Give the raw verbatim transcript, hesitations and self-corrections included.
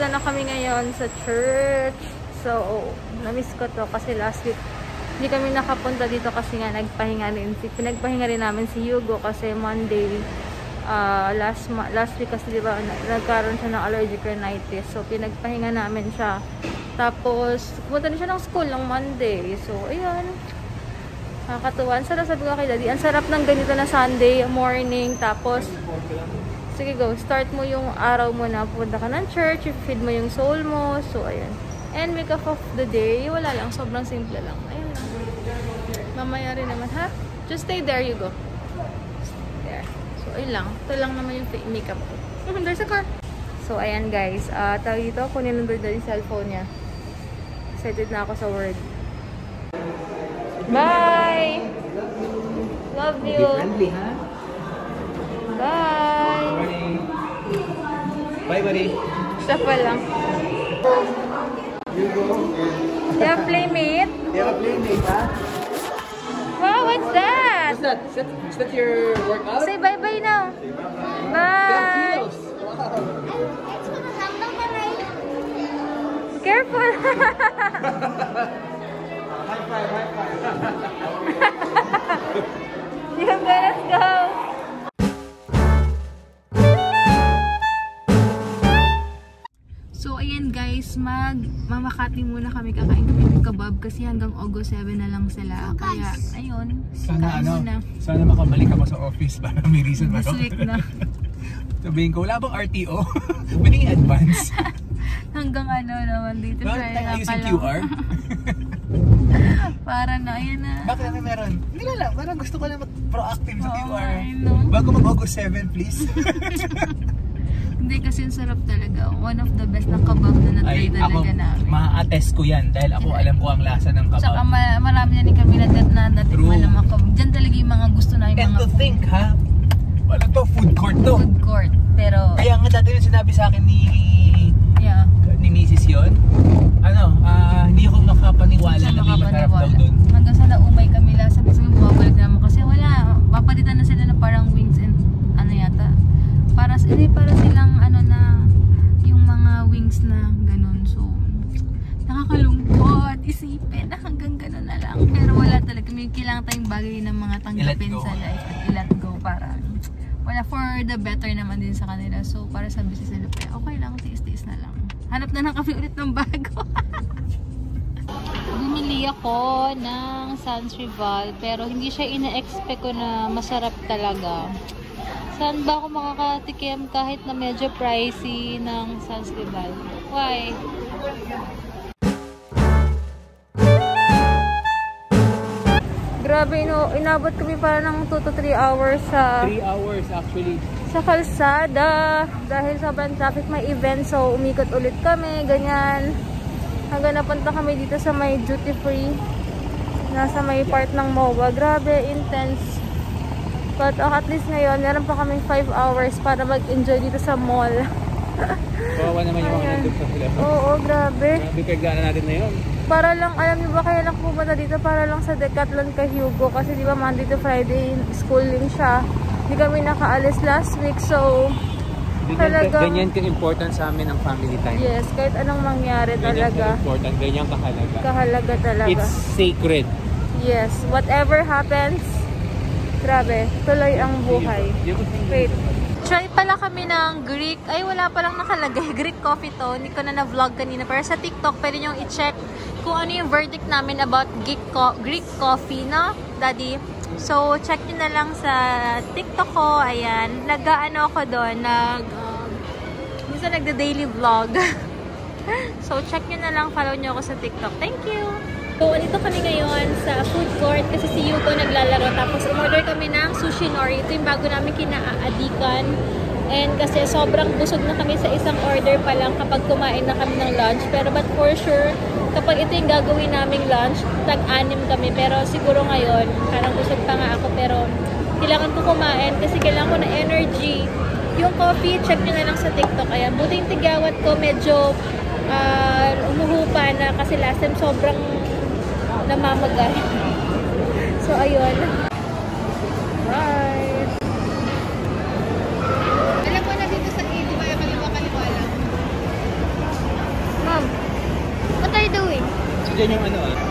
Nandito na kami ngayon sa church. So, oh, na-miss ko to kasi last week hindi kami nakapunta dito kasi nga nagpahinga rin. Pinagpahinga rin namin si Hugo kasi Monday, uh, last last week kasi diba nagkaroon siya ng allergic rhinitis. So, pinagpahinga namin siya. Tapos, pumunta na siya ng school ng Monday. So, ayan. Nakakatuwa. Ang sarap, sabi ko kay Daddy. Ang sarap ng ganito na Sunday morning. Tapos, sige go, start mo yung araw mo na pupunta ka ng church, feed mo yung soul mo. So, ayan. And make up of the day, wala lang. Sobrang simple lang. Ayan lang. Mamaya rin naman, ha? Just stay there, you go. There. So, ayun lang. Ito lang naman yung makeup ko. Mm-hmm, there's a car. So, ayan guys. Uh, tawag dito, kunin number doon yung cellphone niya. Excited na ako sa word. Bye! Love you! Be friendly, ha? Bye! Bye, buddy. Stuff lang. You go. You have playmate? You have playmate, ha? Wow, what's that? What's that? Is that, is that your workout? Say bye-bye now. Say bye-bye. Bye. Wow. It's gonna handle the rain. Careful. High five, high five. You better go. Guys, mag-mamakati muna kami, kakain kami ng kebab kasi hanggang August seven na lang sila. Kaya, ayun. Sana ano, na. Sana makabalik ako sa office para may reason ba ako. This week na. Sabihin ko, wala bang R T O? Pwede advance. Hanggang ano naman dito. Well, tayo na pala. Q R? Para na, ayan na. Bakit namin meron? Hindi na lang, parang gusto ko lang mag-proactive sa Q R. Bago mag-August seven, please. Hindi kasi yung sarap talaga. One of the best ng kebab na na-try talaga namin. Ma-attest ko yan dahil ako alam ko ang lasa ng kebab. Saka ma marami na rin kami nadatikman ng mga kebab. Diyan talaga yung mga gusto na yung mga... And to think ha, wala to, food court to. Food court, pero... Kaya nga dati yung sinabi sa akin ni... Yeah. Ni Missus yun. Ano, uh, hindi ako makapaniwala na may masarap daw dun. Hanggang sa naumay kami lasa. Kasi yung bumabalik naman kasi wala. Mapalitan na sila na parang wings and ano yata. Para, eh, para silang ano na yung mga wings na ganun, so nakakalungkot isipin na hanggang ganun na lang, pero wala talaga, may kailangan tayong bagay ng mga tanggapin sa life at i-let go para wala, for the better naman din sa kanila, so para sabi sa sila okay lang, tiis-tiis na lang, hanap na ng kape ulit ng bago. Bumili ako ng Sans Rival pero hindi siya ina-expect ko na masarap talaga. Saan ba ako makakatikim kahit na medyo pricey ng Sans Rival? Why? Grabe, no, inabot kami para ng two to three hours sa... three hours actually. Sa kalsada. Dahil sobrang traffic, may event, so umikot ulit kami, ganyan. Hanggang napunta kami dito sa may duty free. Nasa may part ng M O A. Grabe, intense. But oh, at least ngayon, meron pa kaming five hours para mag-enjoy dito sa mall. Bawa naman yung mga nandun sa sila. Oo, grabe. Grabe, kagdaanan natin na yun. Para lang, alam niyo ba, kaya lang pumunta dito para lang sa Decathlon kay Hugo. Kasi di ba Monday to Friday, schooling siya. Hindi kami nakaalis last week, so... Talagang, ganyan ka-important sa amin ang family time. Yes, kahit anong mangyari ganyan talaga. Ganyan ka-important, ganyan kahalaga. Kahalaga talaga. It's sacred. Yes, whatever happens, grabe, tuloy ang buhay. Wait. Try pala kami ng Greek. Ay, wala palang nakalagay. Greek coffee to. Hindi ko na na-vlog kanina. Pero sa TikTok, pwede nyo i-check kung ano yung verdict namin about Greek, co Greek coffee, no? Daddy? So, check nyo na lang sa TikTok ko. Ayan. Nag-ano ako doon. Nag... Um, minsan nagda-daily vlog. So, check nyo na lang. Follow nyo ako sa TikTok. Thank you! So, andito kami ngayon sa food court kasi si Hugo naglalaro. Tapos, umorder kami ng sushi nori. Ito yung bago namin kinaadikan. And kasi sobrang busog na kami sa isang order pa lang kapag kumain na kami ng lunch. Pero, but for sure, kapag ito yung gagawin naming lunch, tag-anim kami. Pero, siguro ngayon, parang busog pa nga ako. Pero, kailangan ko kumain kasi kailangan ko na energy. Yung coffee, check nyo na lang sa TikTok. Ayan, buting tigawat ko. Medyo uh, umuhupa na kasi last time sobrang namamagay. So, ayun. Right. Alam mo na dito sa gilid, kaya kaliwa-kaliwa lang. dyan yung ano ah.